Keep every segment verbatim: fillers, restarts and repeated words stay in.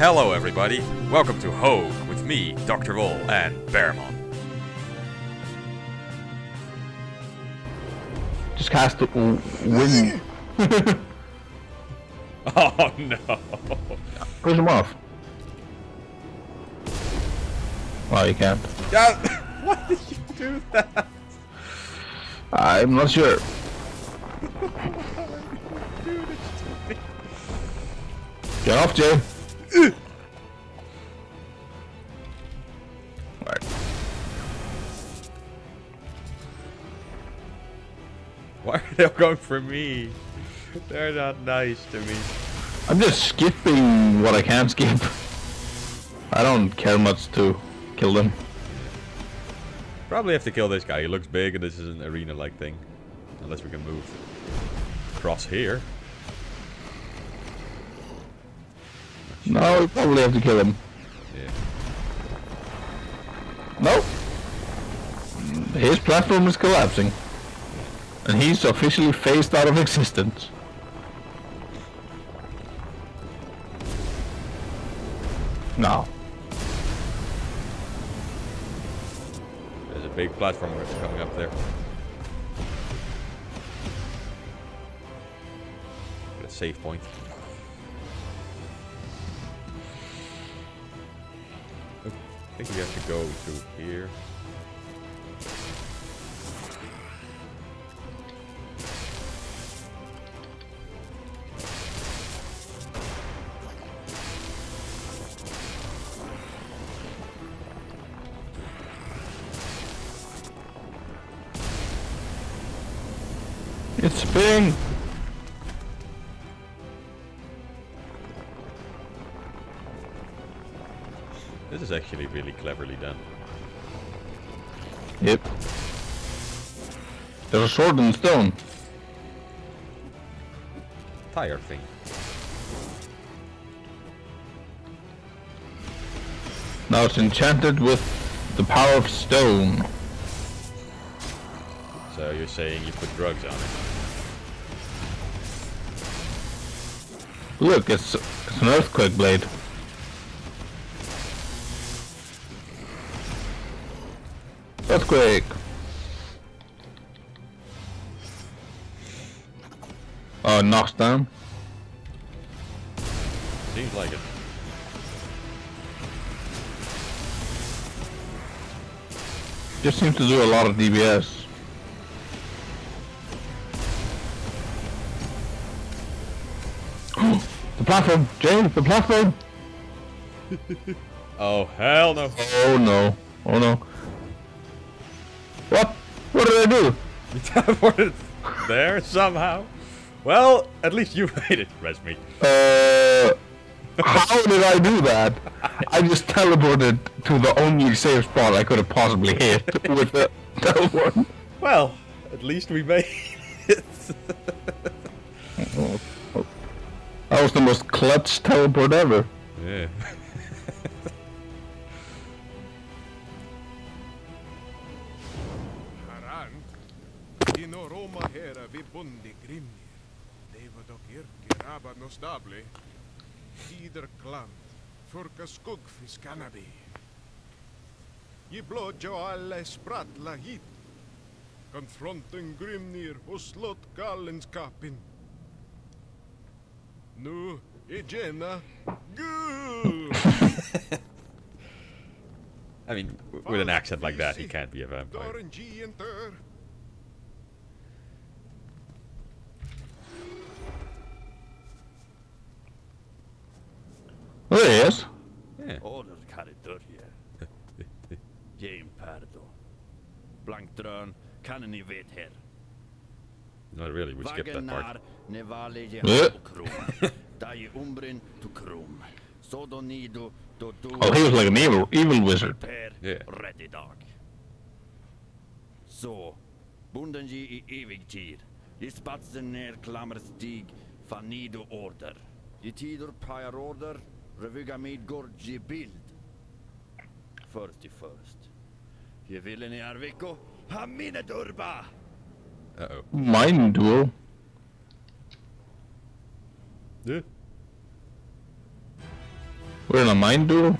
Hello everybody, welcome to Hoag with me, Doctor Vol and Bearmon. Just cast the win. Oh no! Push him off. Well, you can't. God, why did you do that? I'm not sure. Get off, Jay! Alright. Why are they all going for me? They're not nice to me. I'm just skipping what I can skip. I don't care much to kill them. Probably have to kill this guy. He looks big and this is an arena-like thing. Unless we can move across here. No, we probably have to kill him. Yeah. No. His platform is collapsing. And he's officially phased out of existence. No. There's a big platform coming up there. Got a save point. I think we have to go through here. It's spinning. This is actually really cleverly done. Yep. There's a sword and stone. Tire thing. Now it's enchanted with the power of stone. So you're saying you put drugs on it? Look, it's, it's an earthquake blade. Earthquake! Oh, knocks down? Seems like it. Just seems to do a lot of D B S. The platform! James, the platform! Oh, hell no! Oh no, oh no. What? What did I do? You teleported there somehow. Well, at least you made it, rest me. Uh, how did I do that? I just teleported to the only safe spot I could have possibly hit with the teleport. Well, at least we made it. That was the most clutch teleport ever. Yeah. Confronting Grimnir Huslot Gallenskapin. Nu Ejena Goo. I mean, with an accent like that, he can't be a vampire. Oh, yes. Yeah. Order Caritoria. Jane Pardo. Blankdron, Canini Vether. Not really, we skipped that part. Oh, he was like an evil, evil wizard. Yeah. So, Bundanji I Evigtir. Dispatzener Klammerstig, Fanido Order. Itidur prior order, revugamid gorgi bild. Thirty-first. You villain Arvico, Hamina Durba. Uh oh. Mine duel. Yeah. We're in a mine duel?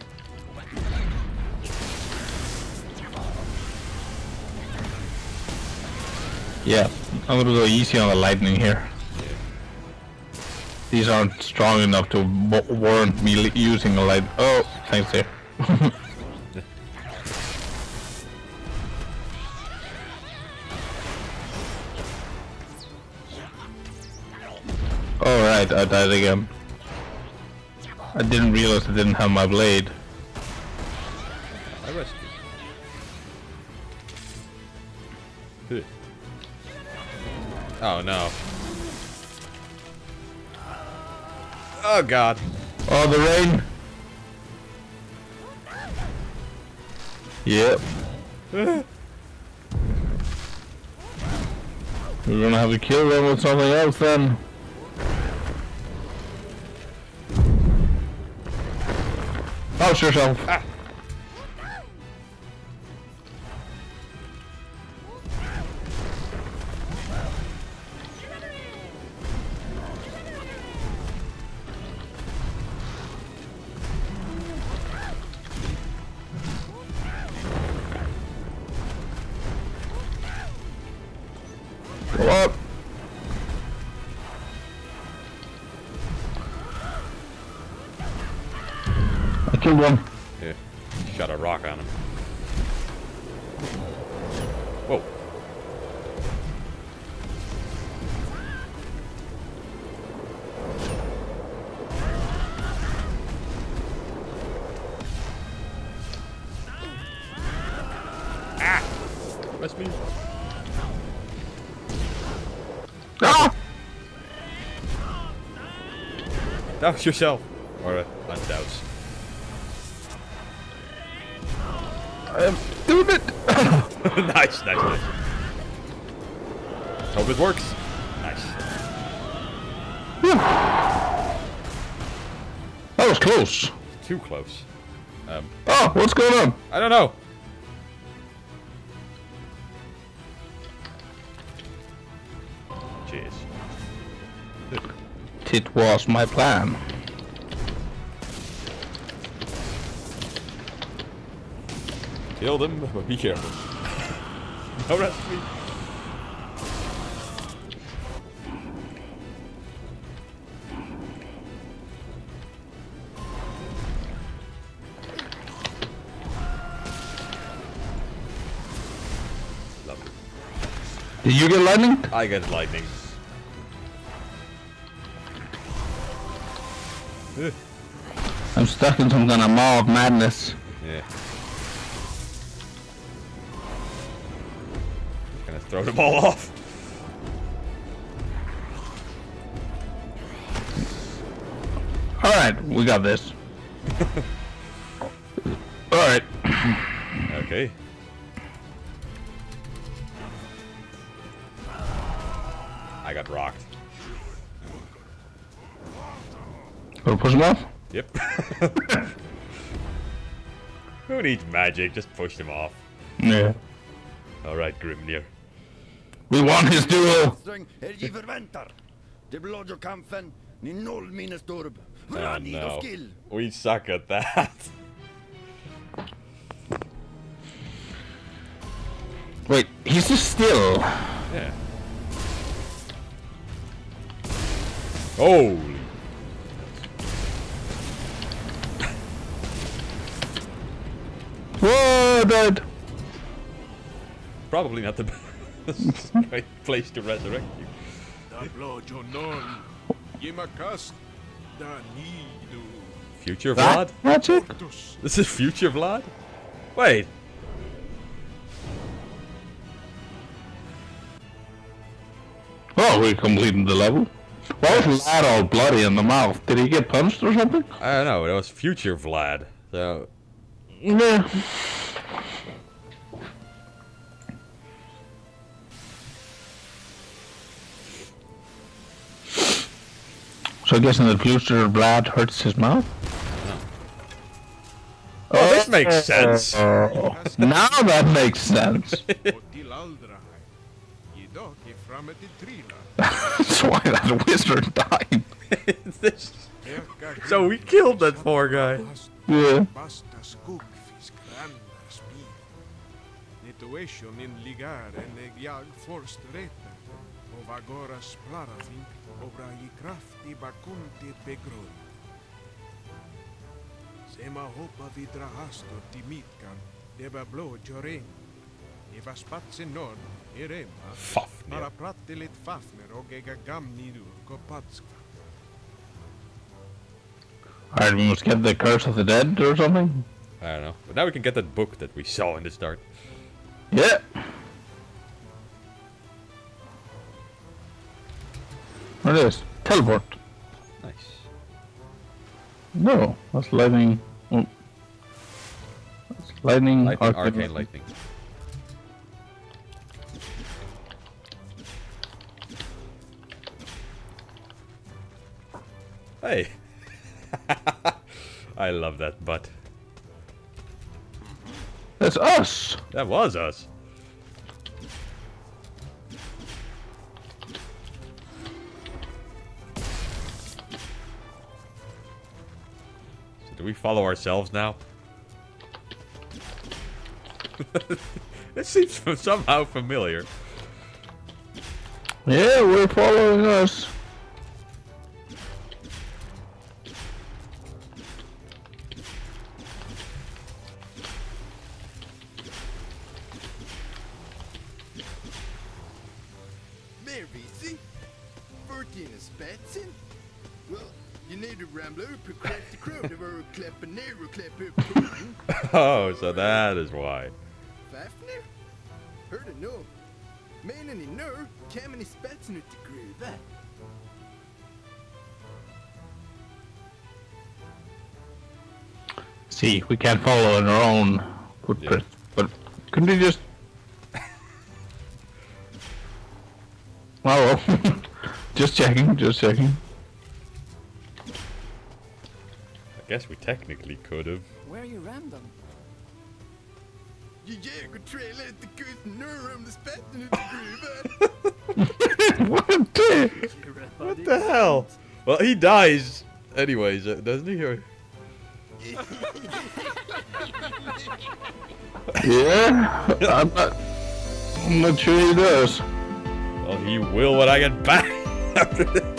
Yeah, I'm gonna go easy on the lightning here. These aren't strong enough to warrant me using a light. Oh, thanks there. Alright, I died again. I didn't realize I didn't have my blade. I rescued. Oh no. Oh god. Oh, the rain. Yep. We're gonna have to kill them with something else then. Ouch yourself. Ah. Up. I killed one. Yeah, shot a rock on him. Whoa. Ah! That's me. Ah! Douse yourself. Or, uh, undouse. I am doing it! Nice, nice, nice. Hope it works. Nice. Yeah. That was close. Too close. Um, oh, what's going on? I don't know. Cheers. It was my plan. Kill them, but be careful. No rest me. Lovely. Did you get lightning? I get lightning. I'm stuck in some kind of maw of madness. Yeah. Gonna throw the ball off. Alright, we got this. Alright. Okay. I got rocked. Push him off? Yep. Who needs magic? Just push him off. Yeah. Alright, Grimnir. We won his duel! Oh, no. We suck at that. Wait, he's just still. Yeah. Holy. Whoa, dead! Probably not the best right place to resurrect you. Future Vlad? That's it? This is Future Vlad? Wait. Oh, we completed the level. Why was Vlad all bloody in the mouth? Did he get punched or something? I don't know. It was Future Vlad. So. Yeah. So I guess in the future, Vlad hurts his mouth? Oh, oh this makes uh, sense. Uh, now that makes sense. That's why that wizard died. This So we killed that poor guy. Yeah. Alright, we must get the curse of the dead or something? I don't know. But now we can get that book that we saw in the start. Yeah! What is? Teleport! Nice. No, that's lightning. Oh. That's lightning, lightning arcane, arcane lightning. Hey! I love that butt. That's us! That was us. So do we follow ourselves now? This seems somehow familiar. Yeah, we're following us. Oh, so that is why. Fafnir? Heard a no. Man and no, cam and his bats in it to grill that. See, we can't follow in our own footprint, yeah. But couldn't we just. Wow. Just checking, just checking. I guess we technically could have. Where are you random? What the? What the hell? Well, he dies anyways, uh, doesn't he? Yeah, I'm not. I'm not sure he does. Well, he will when I get back after this.